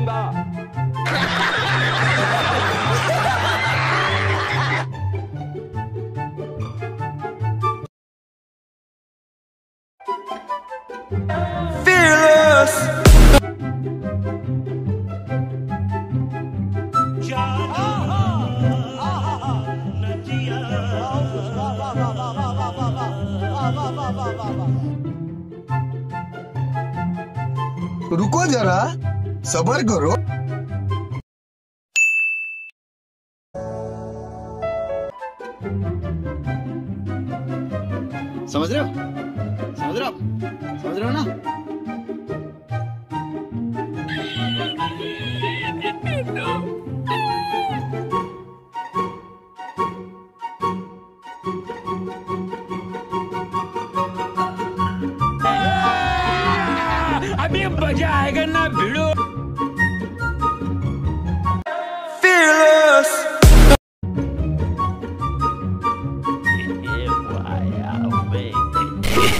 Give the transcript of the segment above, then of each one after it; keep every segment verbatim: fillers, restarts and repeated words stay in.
Bomba. Fearless. रुको जरा, सब्र करो। समझ रहे हो? समझ रहे हो? समझ रहे हो ना? अभी मजा आएगा ना भिड़ो। Fearless.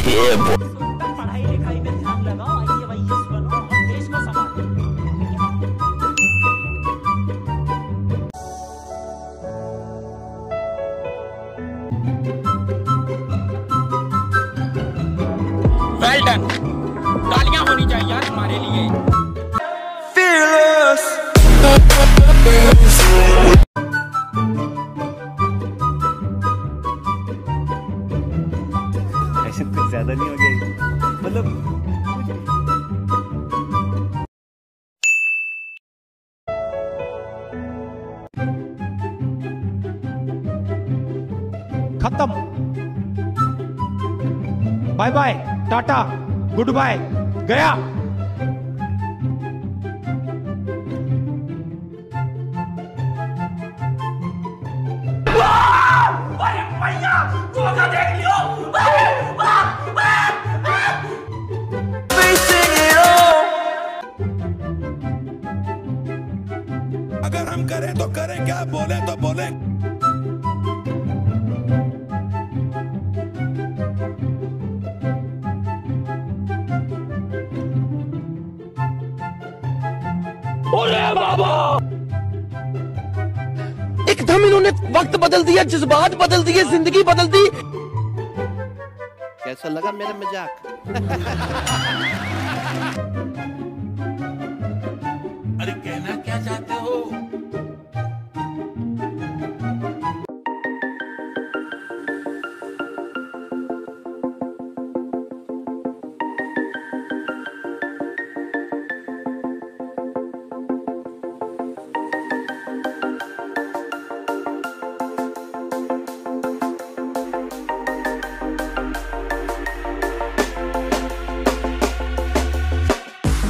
पढ़ाई लिखाई में ध्यान लगाओ, आईएएस बनो और देश को संभालो। Well done. तालियां होनी चाहिए यार हमारे लिए। Fearless. ऐसे कुछ ज्यादा नहीं हो गया, मतलब खत्म। Bye bye, tata, good bye, गया। अरे भैया गोगा देख लियो। अगर हम करें तो करें, क्या बोले तो बोले। ओरे बाबा, एकदम इन्होंने वक्त बदल दिया, जज्बात बदल दिए, जिंदगी बदल दी। कैसा लगा मेरा मजाक? अरे कहना क्या चाहते हो?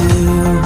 too.